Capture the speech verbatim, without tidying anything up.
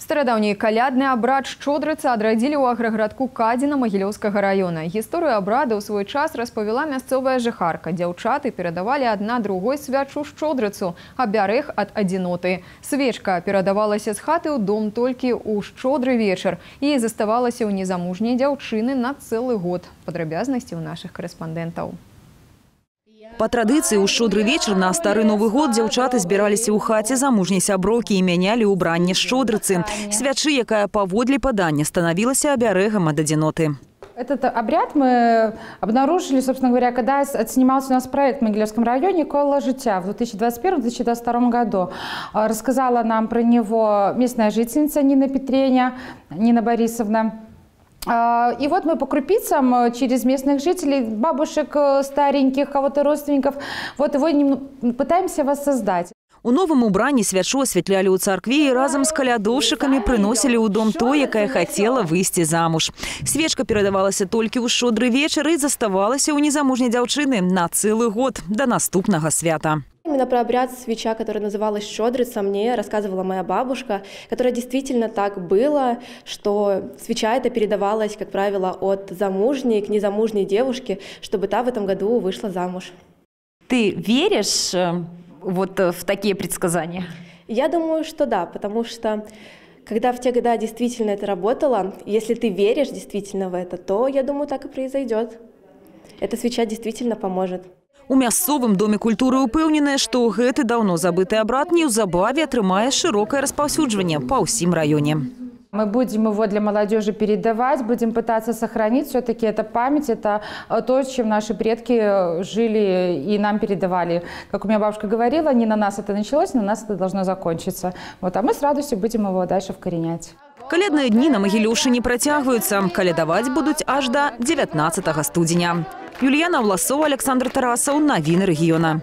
Стародаўні калядны абрад шчодрыцы адрадзілі ў аграградку Кадіна Магілёўскага раёна. Гісторыю абрада ў свой час распавяла мясцовая жыхарка. Дзяўчаты перадавалі адна другой свячу шчодрыцу, абярэг ад адзіноты. Свечка перадавалася з хаты ў дом толькі ў шчодры вечар і заставалася ў незамужняй дзяўчыны на цэлы год. Падрабязнасці ў нашых карэспандэнтаў. По традиции, у шчодрый вечер на Старый Новый год девчата збирались у хате замужней сяброки и меняли убранне шчодрыцы. Свячи, якая поводле падання становилась оберегом от одиноты. Этот обряд мы обнаружили, собственно говоря, когда отснимался у нас проект в Могилевском районе «Кола життя» в две тысячи двадцать первом — две тысячи двадцать втором году. Рассказала нам про него местная жительница Нина Петреня, Нина Борисовна. И вот мы по крупицам через местных жителей, бабушек стареньких, кого-то родственников, вот его пытаемся воссоздать. У новом убранні свячу освятляли у церкви и разом с колядовщиками приносили у дом то, якая хотела выйти замуж. Свечка передавалась только у шодры вечер и заставалась у незамужней девчины на целый год до наступного свята. Именно про обряд свеча, который называлась «Шчодрыца», мне рассказывала моя бабушка, которая действительно так было, что свеча эта передавалась, как правило, от замужней к незамужней девушке, чтобы та в этом году вышла замуж. Ты веришь вот в такие предсказания? Я думаю, что да, потому что когда в те годы действительно это работало, если ты веришь действительно в это, то, я думаю, так и произойдет. Эта свеча действительно поможет. У мясцовым доме культуры упэўненая, што гэты давно забыты абрад неўзабаве атрымае широкое распаўсюджванне па ўсім раёне. Мы будем его для молодежи передавать, будем пытаться сохранить. Все-таки это память, это то, чем наши предки жили и нам передавали. Как у меня бабушка говорила, не на нас это началось, на нас это должно закончиться. Вот, а мы с радостью будем его дальше вкоренять. Калядные дни на Могилевщине не протягиваются. Калядовать будут аж до девятнадцатого студеня. Юлиана Уласова, Александр Тарасов, новины региона.